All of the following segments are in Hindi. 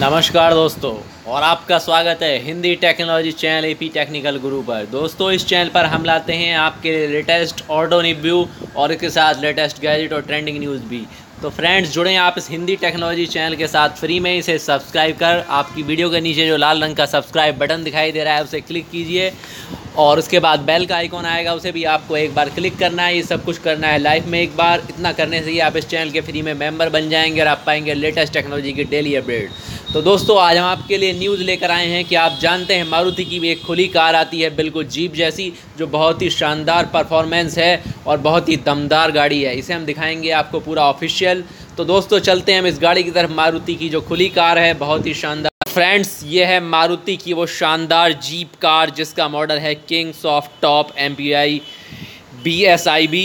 नमस्कार दोस्तों, और आपका स्वागत है Hindi technology channel AP technical गुरु पर। दोस्तों, इस चैनल पर हम लाते हैं आपके लिए लेटेस्ट ऑटो रिव्यू और इसके साथ लेटेस्ट गैजेट और ट्रेंडिंग न्यूज़ भी। तो फ्रेंड्स, जुड़ें आप इस हिंदी टेक्नोलॉजी चैनल के साथ फ्री में। इसे सब्सक्राइब कर आपकी वीडियो के नीचे जो लाल रंग का सब्सक्राइब बटन दिखाई दे रहा है उसे क्लिक कीजिए, और उसके बाद बेल का आइकॉन आएगा उसे भी आपको एक बार क्लिक करना है। ये सब कुछ करना है लाइफ में एक बार। इतना करने से ही आप इस चैनल के फ्री में मेंबर बन जाएंगे और आप पाएंगे लेटेस्ट टेक्नोलॉजी की डेली अपडेट। तो दोस्तों, आज हम आपके लिए न्यूज़ लेकर आए हैं कि आप जानते हैं मारुति की भी एक खुली कार आती है बिल्कुल जीप जैसी, जो बहुत ही शानदार परफॉर्मेंस है और बहुत ही दमदार गाड़ी है। इसे हम दिखाएंगे आपको पूरा ऑफिशियल। तो दोस्तों, चलते हैं हम इस गाड़ी की तरफ, मारुति की जो खुली कार है बहुत ही शानदार। फ्रेंड्स, ये है मारुति की वो शानदार जीप कार जिसका मॉडल है kings of top MPI BSIB।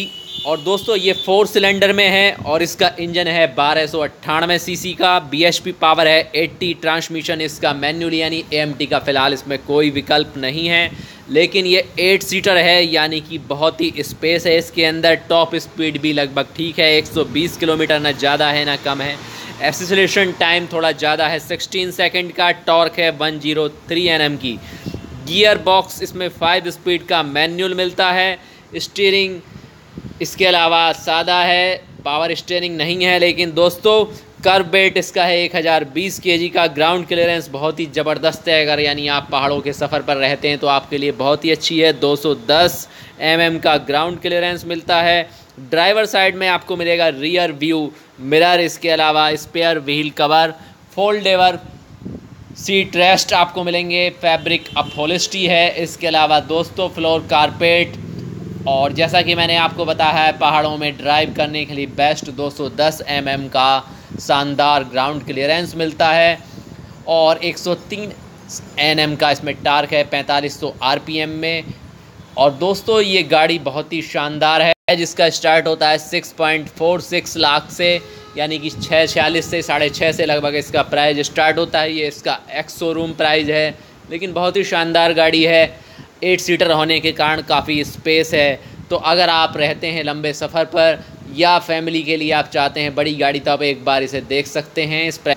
और दोस्तों, ये 4 सिलेंडर में है और इसका इंजन है 1298 सीसी का, BHP पावर है 80, ट्रांसमिशन इसका मैनुअल यानी AMT का फ़िलहाल इसमें कोई विकल्प नहीं है। लेकिन ये 8 सीटर है यानी कि बहुत ही स्पेस है इसके अंदर। टॉप स्पीड भी लगभग ठीक है, 120 किलोमीटर, ना ज़्यादा है ना कम है। एक्सेलरेशन टाइम थोड़ा ज़्यादा है 16 सेकंड का। टॉर्क है 103 Nm की। गियर बॉक्स इसमें 5 स्पीड का मैनुअल मिलता है। स्टीयरिंग इसके अलावा सादा है, पावर स्टीयरिंग नहीं है। लेकिन दोस्तों, कर्व वेट इसका है 1020 kg का। ग्राउंड क्लियरेंस बहुत ही ज़बरदस्त है, अगर यानी आप पहाड़ों के सफ़र पर रहते हैं तो आपके लिए बहुत ही अच्छी है। 210 mm का ग्राउंड क्लियरेंस मिलता है। ड्राइवर साइड में आपको मिलेगा रियर व्यू मिरर, इसके अलावा spare wheel cover, foldable seat rest आपको मिलेंगे। फैब्रिक अपहोलिस्ट्री है। इसके अलावा दोस्तों, फ्लोर कारपेट, और जैसा कि मैंने आपको बताया है पहाड़ों में ड्राइव करने के लिए बेस्ट 210 mm का शानदार ग्राउंड क्लियरेंस मिलता है। और 103 Nm का इसमें टार्क है 4500 RPM में। और दोस्तों, ये गाड़ी बहुत ही शानदार है जिसका स्टार्ट होता है 6.46 लाख से, यानी कि 646 से 6.5 से लगभग इसका प्राइस स्टार्ट होता है। ये इसका ex-शोरूम प्राइस है। लेकिन बहुत ही शानदार गाड़ी है, 8 सीटर होने के कारण काफ़ी स्पेस है। तो अगर आप रहते हैं लंबे सफ़र पर या फैमिली के लिए आप चाहते हैं बड़ी गाड़ी, तो आप एक बार इसे देख सकते हैं इस पर।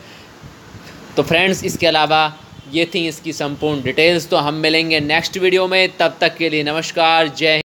तो फ्रेंड्स, इसके अलावा ये थी इसकी संपूर्ण डिटेल्स। तो हम मिलेंगे नेक्स्ट वीडियो में, तब तक के लिए नमस्कार, जय हिंद।